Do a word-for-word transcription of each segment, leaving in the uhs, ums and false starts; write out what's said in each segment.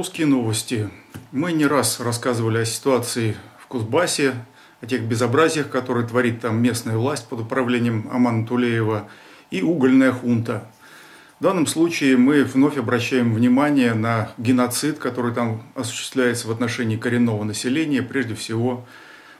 Русские новости. Мы не раз рассказывали о ситуации в Кузбассе, о тех безобразиях, которые творит там местная власть под управлением Амана Тулеева и угольная хунта. В данном случае мы вновь обращаем внимание на геноцид, который там осуществляется в отношении коренного населения, прежде всего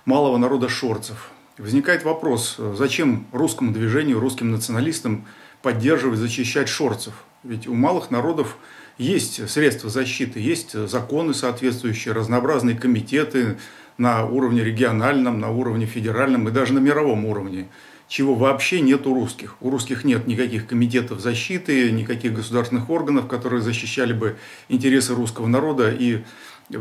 малого народа шорцев. Возникает вопрос, зачем русскому движению, русским националистам поддерживать, защищать шорцев? Ведь у малых народов есть средства защиты, есть законы соответствующие, разнообразные комитеты на уровне региональном, на уровне федеральном и даже на мировом уровне, чего вообще нет у русских. У русских нет никаких комитетов защиты, никаких государственных органов, которые защищали бы интересы русского народа и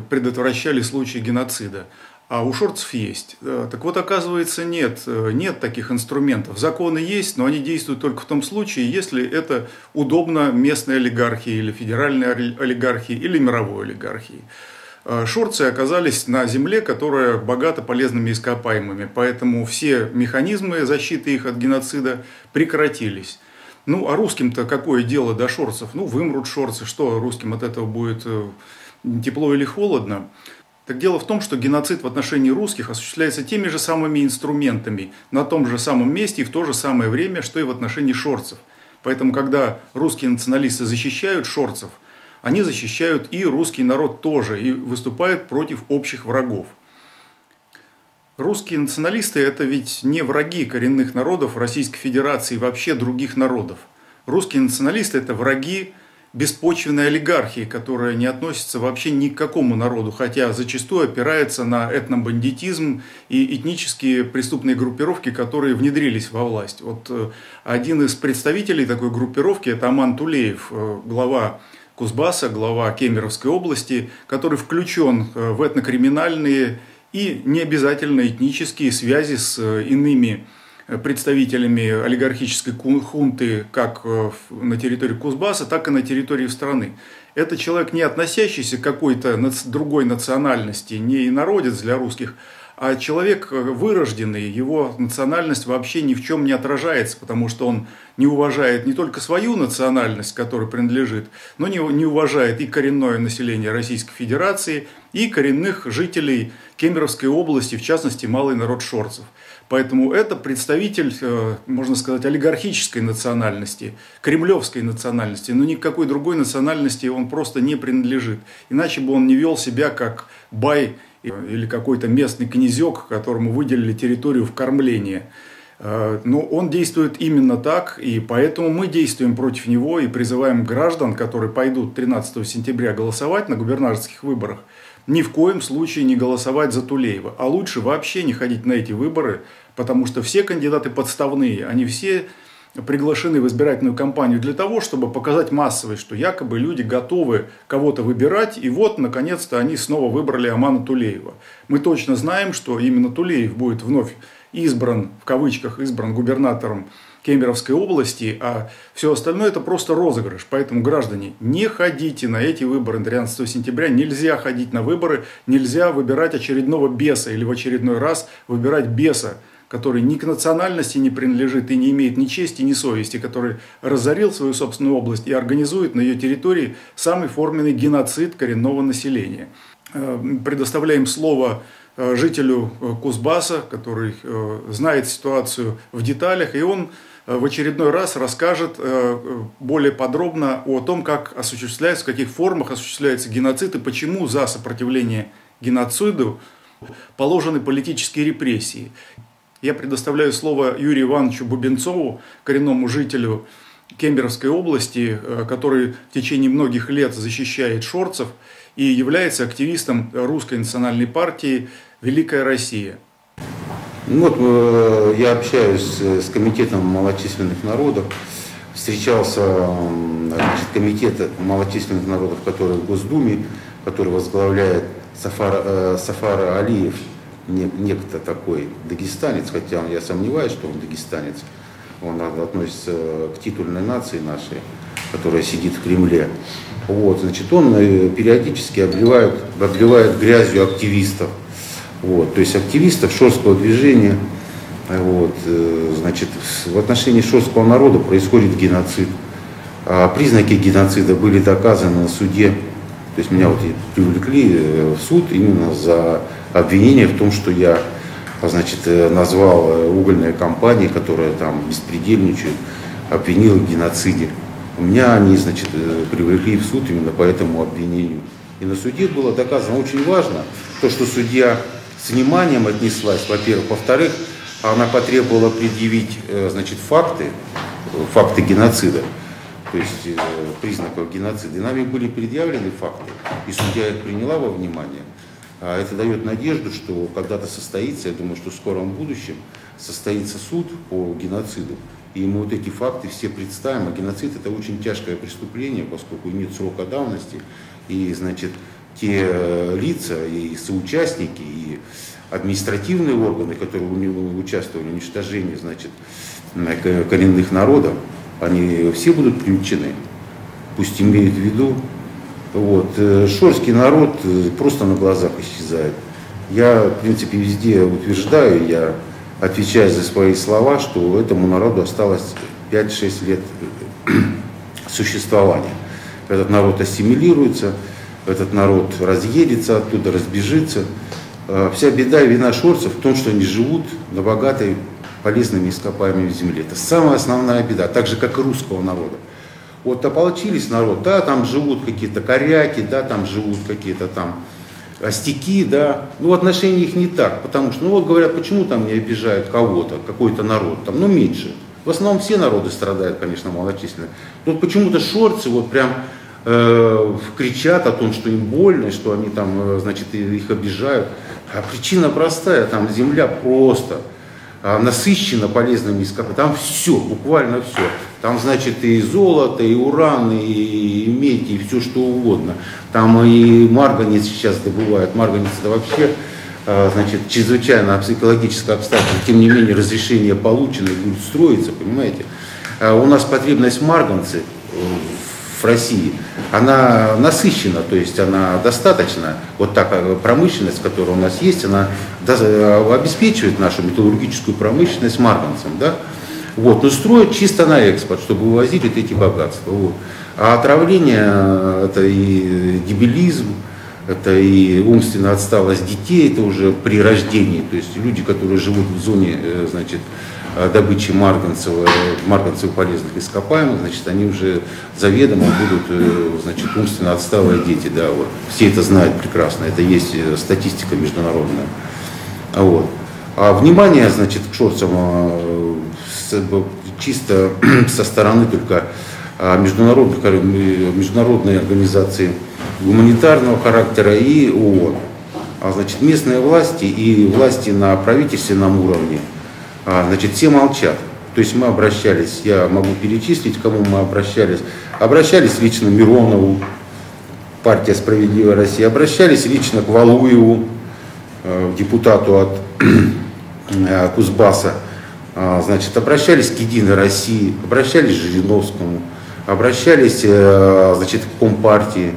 предотвращали случаи геноцида. А у шорцев есть. Так вот, оказывается, нет, нет таких инструментов. Законы есть, но они действуют только в том случае, если это удобно местной олигархии или федеральной олигархии или мировой олигархии. Шорцы оказались на земле, которая богата полезными ископаемыми, поэтому все механизмы защиты их от геноцида прекратились. Ну, а русским-то какое дело до шорцев? Ну, вымрут шорцы, что русским от этого будет тепло или холодно? Так дело в том, что геноцид в отношении русских осуществляется теми же самыми инструментами, на том же самом месте и в то же самое время, что и в отношении шорцев. Поэтому, когда русские националисты защищают шорцев, они защищают и русский народ тоже, и выступают против общих врагов. Русские националисты – это ведь не враги коренных народов Российской Федерации и вообще других народов. Русские националисты – это враги беспочвенной олигархии, которая не относится вообще ни к какому народу, хотя зачастую опирается на этнобандитизм и этнические преступные группировки, которые внедрились во власть. Вот один из представителей такой группировки – это Аман Тулеев, глава Кузбасса, глава Кемеровской области, который включен в этнокриминальные и необязательно этнические связи с иными представителями олигархической хунты как на территории Кузбасса, так и на территории страны. Это человек, не относящийся к какой-то другой национальности, не инородец для русских, а человек вырожденный, его национальность вообще ни в чем не отражается, потому что он не уважает не только свою национальность, которой принадлежит, но не, не уважает и коренное население Российской Федерации, и коренных жителей Кемеровской области, в частности, малый народ шорцев. Поэтому это представитель, можно сказать, олигархической национальности, кремлевской национальности, но никакой другой национальности он просто не принадлежит. Иначе бы он не вел себя как бай или какой-то местный князек, которому выделили территорию в кормление. Но он действует именно так, и поэтому мы действуем против него и призываем граждан, которые пойдут тринадцатого сентября голосовать на губернаторских выборах, ни в коем случае не голосовать за Тулеева. А лучше вообще не ходить на эти выборы, потому что все кандидаты подставные, они все приглашены в избирательную кампанию для того, чтобы показать массово, что якобы люди готовы кого-то выбирать, и вот, наконец-то, они снова выбрали Амана Тулеева. Мы точно знаем, что именно Тулеев будет вновь избран, в кавычках, избран губернатором Кемеровской области, а все остальное это просто розыгрыш. Поэтому, граждане, не ходите на эти выборы тринадцатого сентября, нельзя ходить на выборы, нельзя выбирать очередного беса или в очередной раз выбирать беса, который ни к национальности не принадлежит и не имеет ни чести, ни совести, который разорил свою собственную область и организует на ее территории самый форменный геноцид коренного населения. Предоставляем слово жителю Кузбасса, который знает ситуацию в деталях, и он в очередной раз расскажет более подробно о том, как осуществляется, в каких формах осуществляется геноцид и почему за сопротивление геноциду положены политические репрессии. Я предоставляю слово Юрию Ивановичу Бубенцову, коренному жителю Кемеровской области, который в течение многих лет защищает шорцев и является активистом Русской национальной партии «Великая Россия». Ну, вот я общаюсь с комитетом малочисленных народов. Встречался, значит, комитет малочисленных народов, который в Госдуме, который возглавляет Сафара, Сафара Алиев. Некто такой дагестанец, хотя я сомневаюсь, что он дагестанец, он относится к титульной нации нашей, которая сидит в Кремле. Вот, значит, он периодически обливает, обливает грязью активистов, вот, то есть активистов шорского движения. Вот, значит, в отношении шорского народа происходит геноцид. А признаки геноцида были доказаны на суде. То есть меня вот привлекли в суд именно за обвинение в том, что я, значит, назвал угольные компании, которые там беспредельничают, обвинил в геноциде. У меня они, значит, привлекли в суд именно по этому обвинению. И на суде было доказано очень важно то, что судья с вниманием отнеслась, во-первых. Во-вторых, она потребовала предъявить, значит, факты, факты геноцида, то есть признаков геноцида. И нами были предъявлены факты, и судья их приняла во внимание. Это дает надежду, что когда-то состоится, я думаю, что в скором будущем состоится суд по геноциду. И мы вот эти факты все представим. А геноцид — это очень тяжкое преступление, поскольку нет срока давности. И, значит, те лица, и соучастники, и административные органы, которые участвовали в уничтожении, значит, коренных народов, они все будут привлечены. Пусть имеют в виду. Вот. Шорский народ просто на глазах исчезает. Я, в принципе, везде утверждаю, я отвечая за свои слова, что этому народу осталось пять-шесть лет существования. Этот народ ассимилируется, этот народ разъедется оттуда, разбежится. Вся беда и вина шорцев в том, что они живут на богатой полезными ископаемыми земле. Это самая основная беда, так же, как и русского народа. Вот ополчились народ, да, там живут какие-то коряки, да, там живут какие-то там остяки, да, ну, отношения их не так, потому что, ну, вот говорят, почему там не обижают кого-то, какой-то народ, там, ну, меньше. В основном все народы страдают, конечно, малочисленно. Вот почему-то шорцы вот прям э, кричат о том, что им больно, что они там, значит, их обижают. А причина простая, там земля просто насыщена полезными ископаемыми, там все, буквально все. Там, значит, и золото, и уран, и медь, и все что угодно. Там и марганец сейчас добывают. Марганец — это вообще, значит, чрезвычайно психологическое обстоятельство. Тем не менее, разрешение получено и будет строиться, понимаете. У нас потребность марганца в России, она насыщена, то есть она достаточна. Вот так промышленность, которая у нас есть, она обеспечивает нашу металлургическую промышленность марганцем, да? Вот, но строят чисто на экспорт, чтобы вывозить вот эти богатства. Вот. А отравление — это и дебилизм, это и умственная отсталость детей, это уже при рождении. То есть люди, которые живут в зоне, значит, добычи марганцев полезных ископаемых, значит, они уже заведомо будут, значит, умственно отсталые дети. Да, вот. Все это знают прекрасно, это есть статистика международная. Вот. А внимание, значит, к шорцам чисто со стороны только международной организации гуманитарного характера и ООН. А, значит, местные власти и власти на правительственном уровне, а, значит, все молчат. То есть мы обращались, я могу перечислить, к кому мы обращались. Обращались лично к Миронову, партия «Справедливая Россия», обращались лично к Валуеву, депутату от Кузбасса, значит, обращались к «Единой России», обращались к Жириновскому, обращались, значит, к Компартии,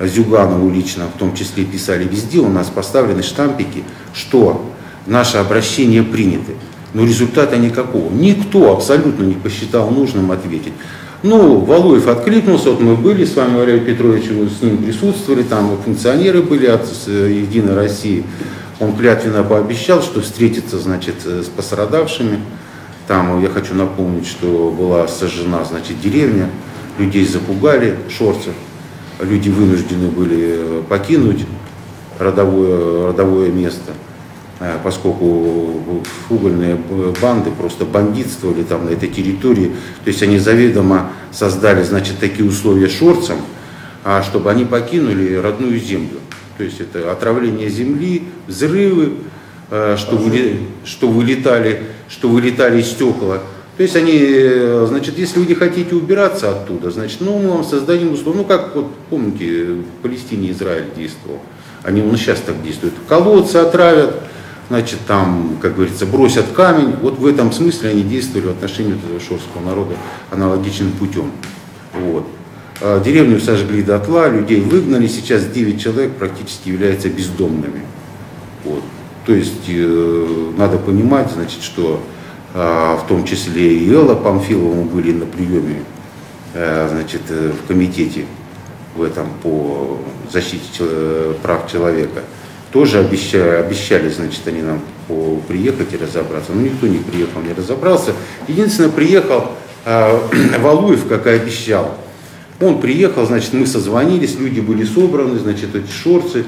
Зюганову лично, в том числе писали. Везде у нас поставлены штампики, что наше обращение приняты, но результата никакого. Никто абсолютно не посчитал нужным ответить. Ну, Валуев откликнулся, вот мы были с вами, Валерий Петрович, с ним присутствовали, там функционеры были от «Единой России». Он клятвенно пообещал, что встретится, значит, с пострадавшими. Там, я хочу напомнить, что была сожжена, значит, деревня, людей запугали, шорцев, люди вынуждены были покинуть родовое, родовое место, поскольку угольные банды просто бандитствовали там на этой территории. То есть они заведомо создали, значит, такие условия шорцам, чтобы они покинули родную землю. То есть это отравление земли, взрывы, что, выли, что, вылетали, что вылетали из стекла. То есть они, значит, если вы не хотите убираться оттуда, значит, ну, мы вам создадим условия. Ну, как, вот, помните, в Палестине Израиль действовал. Они ну, сейчас так действуют. Колодцы отравят, значит, там, как говорится, бросят камень. Вот в этом смысле они действовали в отношении этого шорского народа аналогичным путем. Вот. Деревню сожгли дотла, людей выгнали. Сейчас девять человек практически являются бездомными. Вот. То есть э, надо понимать, значит, что э, в том числе и Элла Памфилова, мы были на приеме э, значит, э, в комитете в этом по защите прав человека. Тоже обещали, обещали, значит, они нам приехать и разобраться. Но никто не приехал, не разобрался. Единственное, приехал э, Валуев, как и обещал. Он приехал, значит, мы созвонились, люди были собраны, значит, эти шорцы,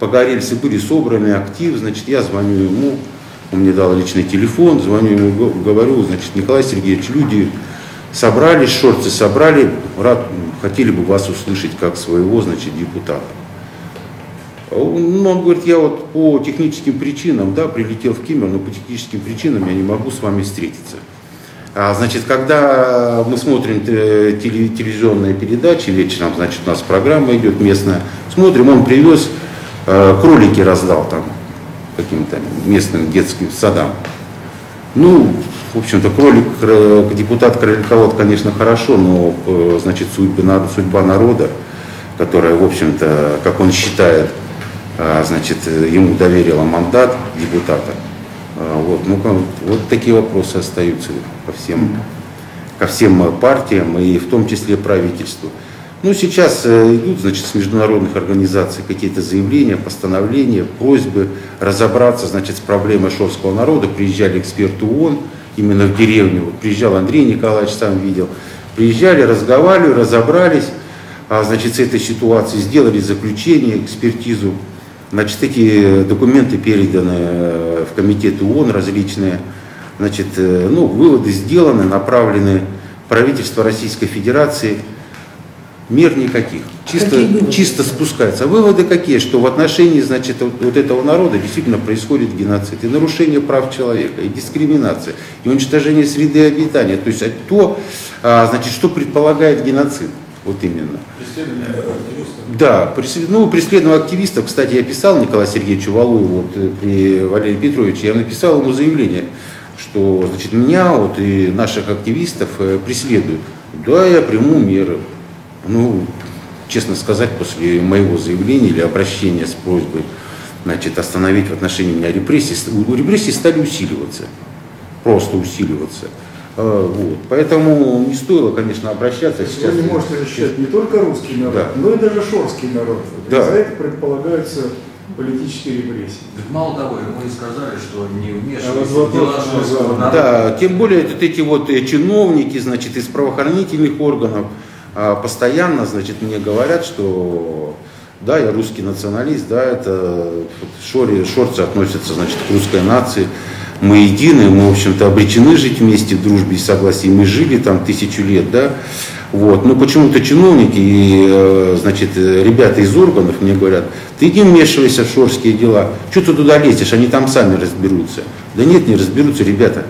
погорельцы были собраны, актив, значит, я звоню ему, он мне дал личный телефон, звоню ему, говорю, значит, Николай Сергеевич, люди собрались, шорцы собрали, рад, хотели бы вас услышать как своего, значит, депутата. Он, он говорит, я вот по техническим причинам, да, прилетел в Кемер, но по техническим причинам я не могу с вами встретиться. А, значит, когда мы смотрим телевизионные передачи вечером, значит, у нас программа идет местная, смотрим, он привез, э, кролики раздал там каким-то местным детским садам. Ну, в общем-то, кролик, депутат-кроликовод, конечно, хорошо, но, э, значит, судьба, судьба народа, которая, в общем-то, как он считает, значит, ему доверила мандат депутата. Вот, ну, вот такие вопросы остаются по всем, ко всем партиям и в том числе правительству. Ну, сейчас идут, значит, с международных организаций какие-то заявления, постановления, просьбы разобраться, значит, с проблемой шорского народа. Приезжали эксперты ООН именно в деревню. Вот приезжал Андрей Николаевич, сам видел. Приезжали, разговаривали, разобрались, значит, с этой ситуацией, сделали заключение, экспертизу. Значит, эти документы переданы в комитеты ООН различные. Значит, ну, выводы сделаны, направлены в правительство Российской Федерации. Мер никаких. Чисто, чисто спускается. Выводы какие? Что в отношении, значит, вот этого народа действительно происходит геноцид. И нарушение прав человека, и дискриминация, и уничтожение среды обитания. То есть то, значит, что предполагает геноцид. Вот именно. Преследование активистов. Да, преслед... ну, преследование активистов, кстати, я писал Николаю Сергеевичу Валуеву, вот, при Валерии Петровиче, я написал ему заявление, что, значит, меня вот, и наших активистов э, преследуют. Да, я приму меры. Ну, честно сказать, после моего заявления или обращения с просьбой, значит, остановить в отношении меня репрессии, репрессии стали усиливаться, просто усиливаться. Вот. Поэтому не стоило, конечно, обращаться. Сейчас вы не можете защищать не только русский народ, да, но и даже шорский народ. Да. За это предполагаются политические репрессии. Так мало того, мы сказали, что не вмешиваются в дела шорского народа. Да, тем более вот эти вот чиновники, значит, из правоохранительных органов постоянно, значит, мне говорят, что да, я русский националист, да, это шори, шорцы относятся, значит, к русской нации. Мы едины, мы, в общем-то, обречены жить вместе в дружбе и согласии. Мы жили там тысячу лет, да. Вот. Но почему-то чиновники и, значит, ребята из органов мне говорят, ты не вмешивайся в шорские дела, что ты туда лезешь, они там сами разберутся. Да нет, не разберутся, ребята.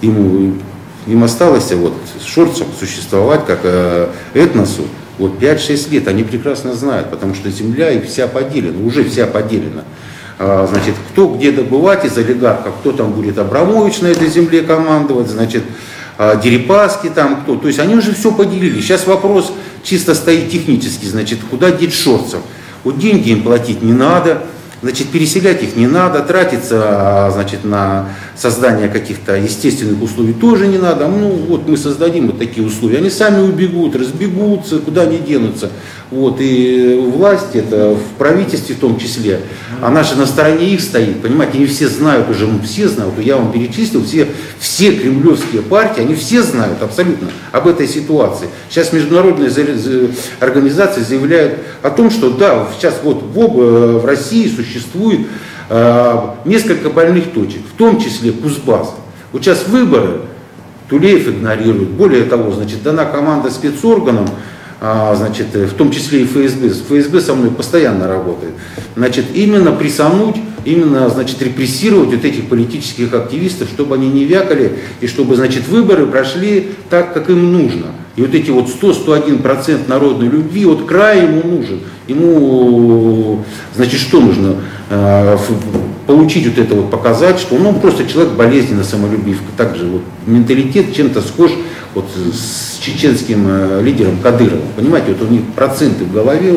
Им, им осталось вот шорцам существовать как этносу вот пять-шесть лет, они прекрасно знают, потому что земля и вся поделена, уже вся поделена. Значит, кто где добывать из олигархов, кто там будет Абрамович на этой земле командовать, значит, Дерипаски там кто. То есть они уже все поделили. Сейчас вопрос чисто стоит технический, значит, куда деть шорцев. Вот деньги им платить не надо, значит, переселять их не надо, тратиться, значит, на создание каких-то естественных условий тоже не надо. Ну, вот мы создадим вот такие условия. Они сами убегут, разбегутся, куда они денутся. Вот, и власть, это в правительстве в том числе, она же на стороне их стоит, понимаете, они все знают уже, ну, все знают, я вам перечислил, все, все кремлевские партии, они все знают абсолютно об этой ситуации. Сейчас международные организации заявляют о том, что да, сейчас вот в, в России существует э, несколько больных точек, в том числе Кузбасс. Вот сейчас выборы Тулеев игнорирует, более того, значит, дана команда спецорганам, значит, в том числе и ФСБ. ФСБ со мной постоянно работает. Значит, именно присануть, именно, значит, репрессировать вот этих политических активистов, чтобы они не вякали и чтобы, значит, выборы прошли так, как им нужно. И вот эти вот сто-сто один процент народной любви, вот край ему нужен. Ему, значит, что нужно? Получить вот это вот, показать, что он, ну, просто человек болезненно самолюбив. Также вот менталитет чем-то схож вот с чеченским лидером Кадыровым, понимаете, вот у них проценты в голове,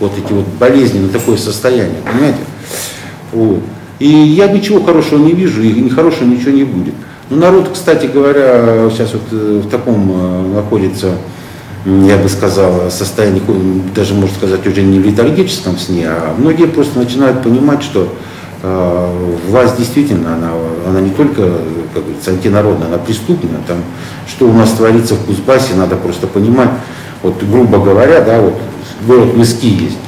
вот эти вот болезни на такое состояние, понимаете, вот. И я ничего хорошего не вижу, и нехорошего ничего не будет. Но народ, кстати говоря, сейчас вот в таком находится я бы сказал, состоянии, даже можно сказать, уже не в летаргическом сне, а многие просто начинают понимать, что э, власть действительно, она, она не только, как говорится, антинародная, она преступная. Там, что у нас творится в Кузбассе, надо просто понимать. Вот, грубо говоря, да, вот город Мыски есть.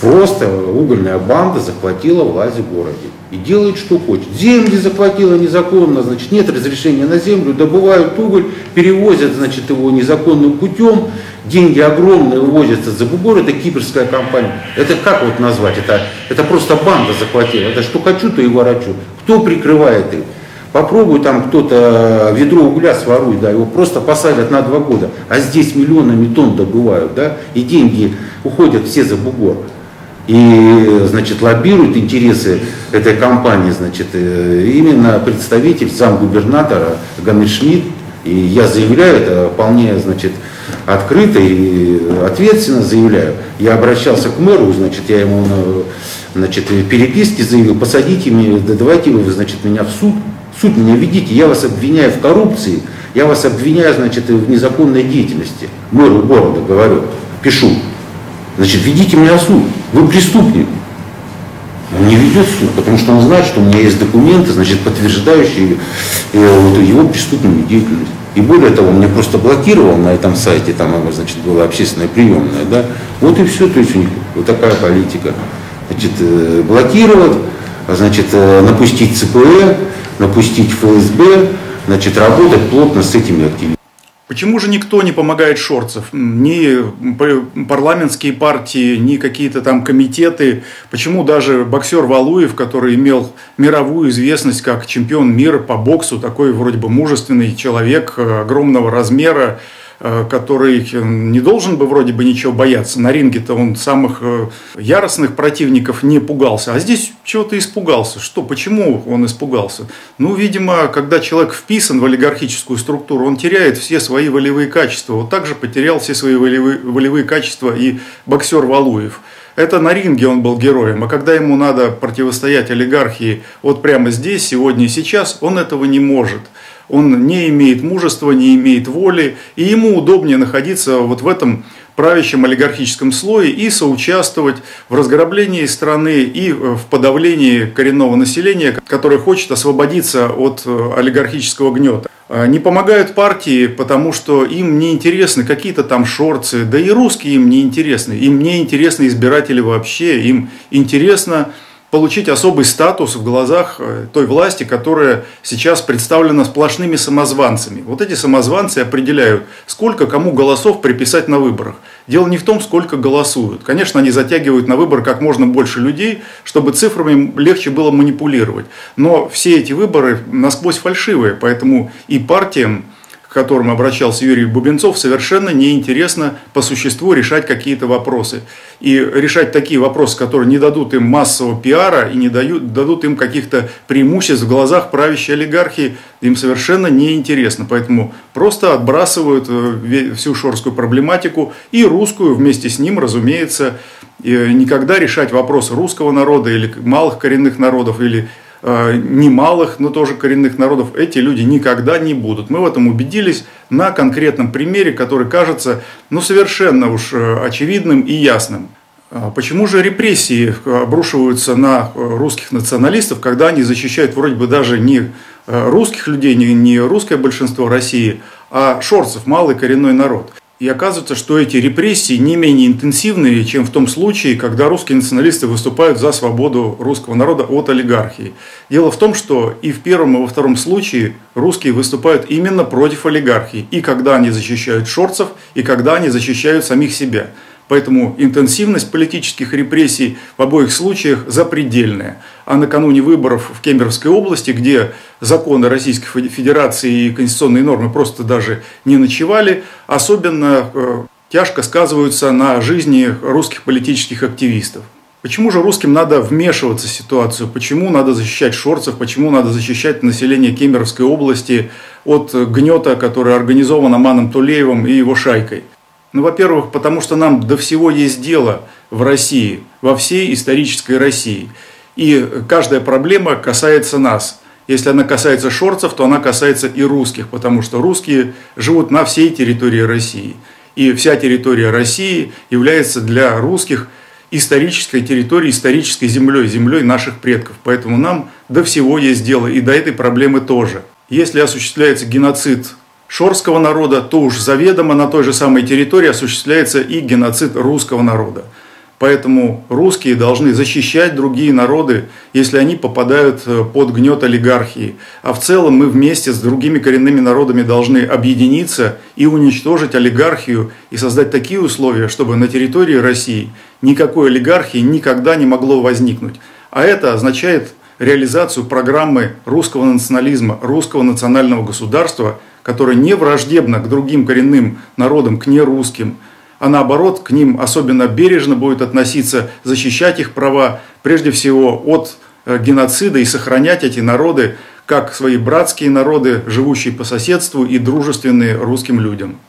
Просто угольная банда захватила власть в городе и делает, что хочет. Земли захватила незаконно, значит, нет разрешения на землю, добывают уголь, перевозят, значит, его незаконным путем, деньги огромные вывозятся за бугор, это кипрская компания. Это как вот назвать? Это, это просто банда захватила, это что хочу, то и ворочу. Кто прикрывает их? Попробуй там кто-то ведро угля сворует, да, его просто посадят на два года, а здесь миллионами тонн добывают, да, и деньги уходят все за бугор. И, значит, лоббируют интересы этой компании, значит, именно представитель, сам губернатора Ганешмит. И я заявляю это вполне, значит, открыто и ответственно заявляю. Я обращался к мэру, значит, я ему, значит, в переписке заявил: посадите меня, давайте вы, значит, меня в суд, в суд меня ведите, я вас обвиняю в коррупции, я вас обвиняю, значит, в незаконной деятельности. Мэру города говорю, пишу. Значит, ведите меня в суд, вы преступник. Он не ведет в суд, потому что он знает, что у меня есть документы, значит, подтверждающие его преступную деятельность. И более того, он меня просто блокировал на этом сайте, там, значит, была общественная приемная, да. Вот и все, то есть у них вот такая политика. Значит, блокировать, значит, напустить ЦПЭ, напустить ФСБ, значит, работать плотно с этими активистами. Почему же никто не помогает шорцев? Ни парламентские партии, ни какие-то там комитеты. Почему даже боксер Валуев, который имел мировую известность как чемпион мира по боксу, такой вроде бы мужественный человек огромного размера, который не должен бы вроде бы ничего бояться. На ринге-то он самых яростных противников не пугался. А здесь чего-то испугался. Что? Почему он испугался? Ну, видимо, когда человек вписан в олигархическую структуру, он теряет все свои волевые качества. Вот так же потерял все свои волевые, волевые качества и боксер Валуев. Это на ринге он был героем, а когда ему надо противостоять олигархии вот прямо здесь, сегодня и сейчас, он этого не может. Он не имеет мужества, не имеет воли, и ему удобнее находиться вот в этом правящем олигархическом слое и соучаствовать в разграблении страны и в подавлении коренного населения, которое хочет освободиться от олигархического гнета. Не помогают партии, потому что им не интересны какие-то там шорцы, да и русские им не интересны, им не интересны избиратели вообще, им интересно получить особый статус в глазах той власти, которая сейчас представлена сплошными самозванцами. Вот эти самозванцы определяют, сколько кому голосов приписать на выборах. Дело не в том, сколько голосуют. Конечно, они затягивают на выборы как можно больше людей, чтобы цифрами легче было манипулировать. Но все эти выборы насквозь фальшивые, поэтому и партиям, к которым обращался Юрий Бубенков, совершенно неинтересно по существу решать какие-то вопросы. И решать такие вопросы, которые не дадут им массового пиара и не дают, дадут им каких-то преимуществ в глазах правящей олигархии, им совершенно неинтересно. Поэтому просто отбрасывают всю шорскую проблематику и русскую вместе с ним, разумеется. Никогда решать вопросы русского народа или малых коренных народов, или немалых, но тоже коренных народов, эти люди никогда не будут. Мы в этом убедились на конкретном примере, который кажется, ну, совершенно уж очевидным и ясным. Почему же репрессии обрушиваются на русских националистов, когда они защищают вроде бы даже не русских людей, не русское большинство России, а шорцев, малый коренной народ? И оказывается, что эти репрессии не менее интенсивные, чем в том случае, когда русские националисты выступают за свободу русского народа от олигархии. Дело в том, что и в первом, и во втором случае русские выступают именно против олигархии. И когда они защищают шорцев, и когда они защищают самих себя. Поэтому интенсивность политических репрессий в обоих случаях запредельная. А накануне выборов в Кемеровской области, где законы Российской Федерации и конституционные нормы просто даже не ночевали, особенно э, тяжко сказываются на жизни русских политических активистов. Почему же русским надо вмешиваться в ситуацию? Почему надо защищать шорцев? Почему надо защищать население Кемеровской области от гнета, который организован Аманом Тулеевым и его шайкой? Ну, во-первых, потому что нам до всего есть дело в России, во всей исторической России. И каждая проблема касается нас. Если она касается шорцев, то она касается и русских, потому что русские живут на всей территории России. и вся территория России является для русских исторической территорией, исторической землей, землей наших предков. Поэтому нам до всего есть дело, и до этой проблемы тоже. Если осуществляется геноцид шорского народа, то уж заведомо на той же самой территории осуществляется и геноцид русского народа. Поэтому русские должны защищать другие народы, если они попадают под гнет олигархии. А в целом мы вместе с другими коренными народами должны объединиться и уничтожить олигархию и создать такие условия, чтобы на территории России никакой олигархии никогда не могло возникнуть. А это означает реализацию программы русского национализма, русского национального государства, которое не враждебно к другим коренным народам, к нерусским, а наоборот, к ним особенно бережно будет относиться, защищать их права, прежде всего, от геноцида и сохранять эти народы как свои братские народы, живущие по соседству и дружественные русским людям.